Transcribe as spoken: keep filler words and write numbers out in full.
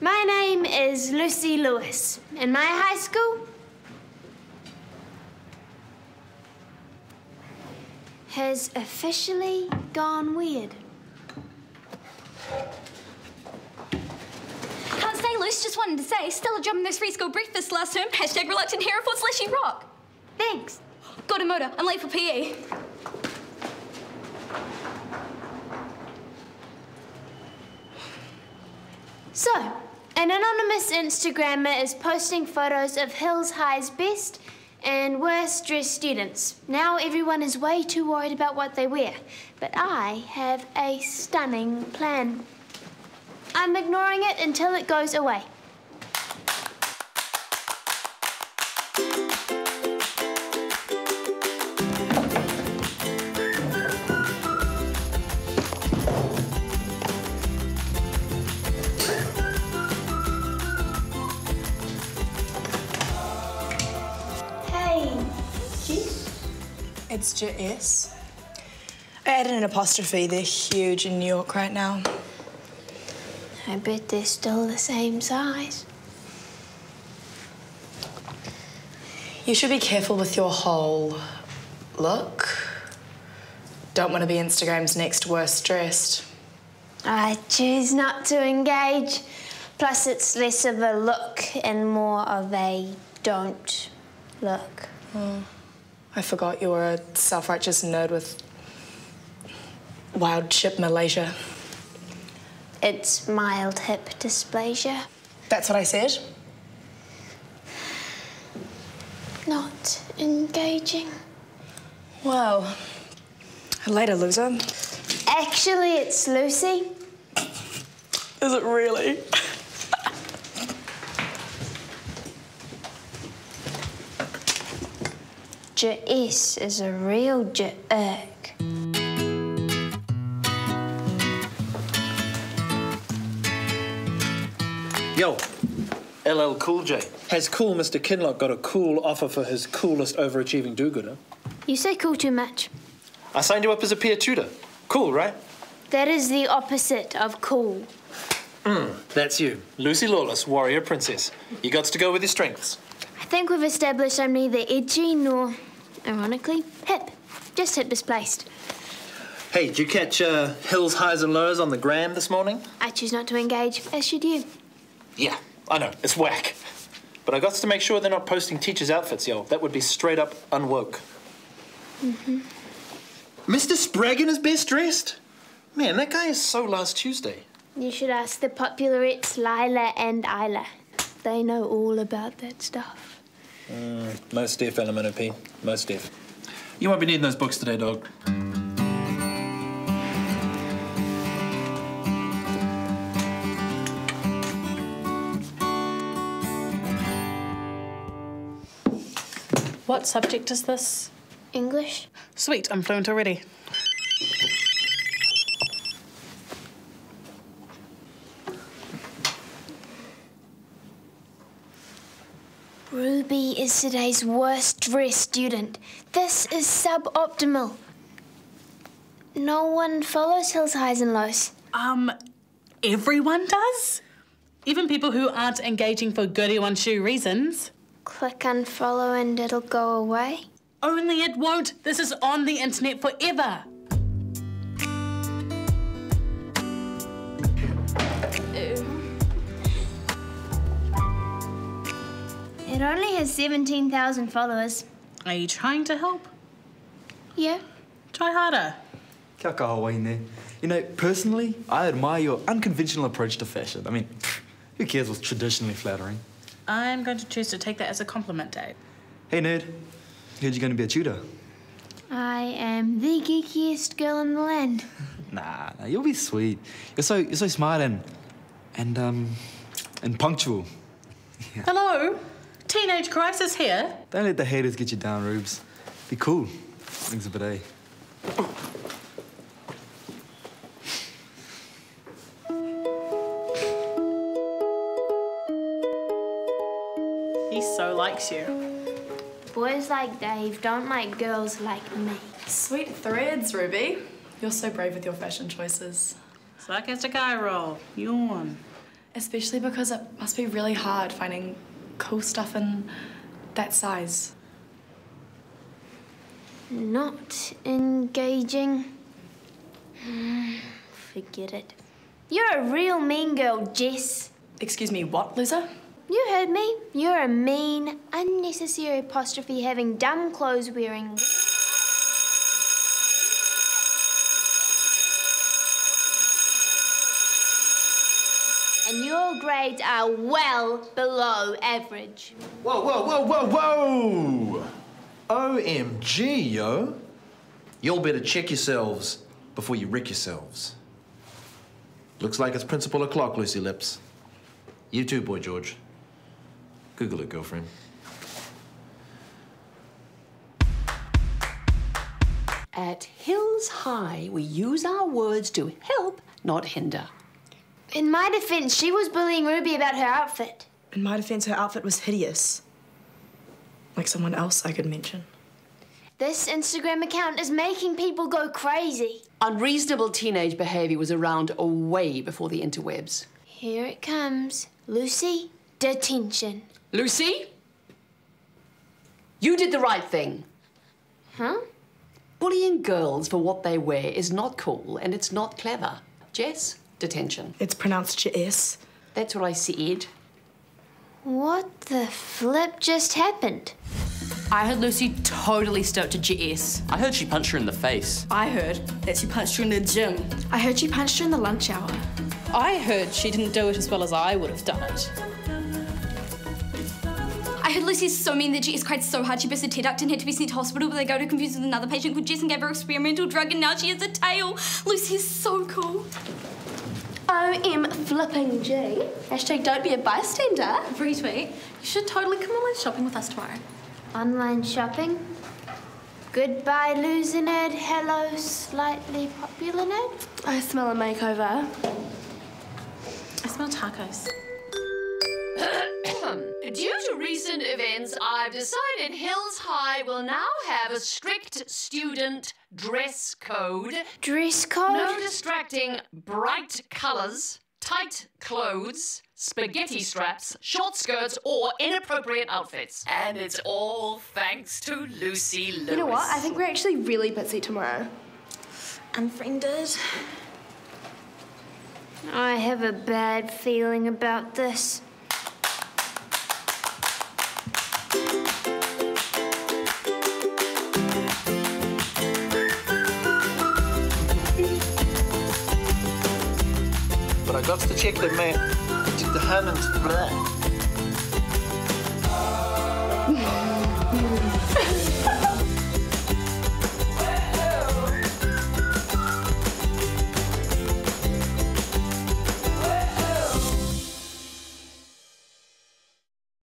My name is Lucy Lewis. In my high school, has officially gone weird. Can't say, Luce, just wanted to say, Stella job in those free school breakfasts last term, hashtag reluctant hero forward slash you rock. Thanks. Got a motor, I'm late for P E. So, an anonymous Instagrammer is posting photos of Hills High's best and worst dressed students. Now everyone is way too worried about what they wear, but I have a stunning plan. I'm ignoring it until it goes away. It's J S. I added an apostrophe. They're huge in New York right now. I bet they're still the same size. You should be careful with your whole look. Don't want to be Instagram's next worst dressed. I choose not to engage. Plus, it's less of a look and more of a don't look. Mm. I forgot you were a self-righteous nerd with wild chip Malaysia. It's mild hip dysplasia. That's what I said. Not engaging. Well, later, loser. Actually, it's Lucy. Is it really? J S is a real jerk. Yo, L L Cool J. Has cool Mister Kinlock got a cool offer for his coolest overachieving do-gooder? You say cool too much. I signed you up as a peer tutor. Cool, right? That is the opposite of cool. Mm, that's you. Lucy Lawless, warrior princess. You got to go with your strengths. I think we've established I'm neither edgy nor, ironically, hip. Just hip displaced. Hey, did you catch uh, Hills, Highs and Lows on the gram this morning? I choose not to engage, as should you. Yeah, I know, it's whack. But I got to make sure they're not posting teachers' outfits, yo. That would be straight up unwoke. Mm-hmm. Mister Spraggon is best dressed? Man, that guy is so last Tuesday. You should ask the popularettes Lila and Isla. They know all about that stuff. Mm, most deaf, L M N O P. Most deaf. You won't be needing those books today, dog. What subject is this? English. Sweet, I'm fluent already. Ruby is today's worst-dressed student. This is suboptimal. No one follows Hills, Highs and Lows. Um, everyone does? Even people who aren't engaging for goody-one-shoe reasons. Click unfollow and it'll go away? Only it won't. This is on the internet forever. It only has seventeen thousand followers. Are you trying to help? Yeah. Try harder. Kia kahawaine. You know, personally, I admire your unconventional approach to fashion. I mean, who cares what's traditionally flattering? I'm going to choose to take that as a compliment, Dave. Hey, nerd. Heard you're going to be a tutor. I am the geekiest girl in the land. nah, nah, you'll be sweet. You're so you're so smart and and um and punctual. Yeah. Hello. Teenage crisis here. Don't let the haters get you down, Rubes. Be cool. Exhibit A. He so likes you. Boys like Dave don't like girls like me. Sweet threads, Ruby. You're so brave with your fashion choices. Sarcastic eye roll. Yawn. Especially because it must be really hard finding cool stuff in that size. Not engaging. Forget it. You're a real mean girl, Jess. Excuse me, what, loser? You heard me. You're a mean, unnecessary apostrophe having dumb clothes wearing. And your grades are well below average. Whoa, whoa, whoa, whoa, whoa! O M G, yo. Y'all better check yourselves before you wreck yourselves. Looks like it's principal o'clock, Lucy Lips. You too, boy George. Google it, girlfriend. At Hills High, we use our words to help, not hinder. In my defense, she was bullying Ruby about her outfit. In my defense, her outfit was hideous. Like someone else I could mention. This Instagram account is making people go crazy. Unreasonable teenage behavior was around way before the interwebs. Here it comes. Lucy, detention. Lucy? You did the right thing. Huh? Bullying girls for what they wear is not cool and it's not clever. Jess? Detention. It's pronounced J S. That's what I said. What the flip just happened? I heard Lucy totally stoked to J S. I heard she punched her in the face. I heard that she punched her in the gym. I heard she punched her in the lunch hour. I heard she didn't do it as well as I would have done it. I heard Lucy's so mean that J S cried so hard she burst her tear duct and had to be sent to hospital with a go-to confused with another patient called Jess and gave her experimental drug and now she has a tail. Lucy is so cool. O M flipping G. Hashtag don't be a bystander. Retweet. You should totally come online shopping with us tomorrow. Online shopping? Goodbye, loser nerd. Hello, slightly popular nerd. I smell a makeover. I smell tacos. Due to recent events, I've decided Hills High will now have a strict student dress code. Dress code? No distracting bright colours, tight clothes, spaghetti straps, short skirts or inappropriate outfits. And it's all thanks to Lucy Lewis. You know what? I think we're actually really busy tomorrow. Unfriended. I have a bad feeling about this. But I got to check the man. Check the hand and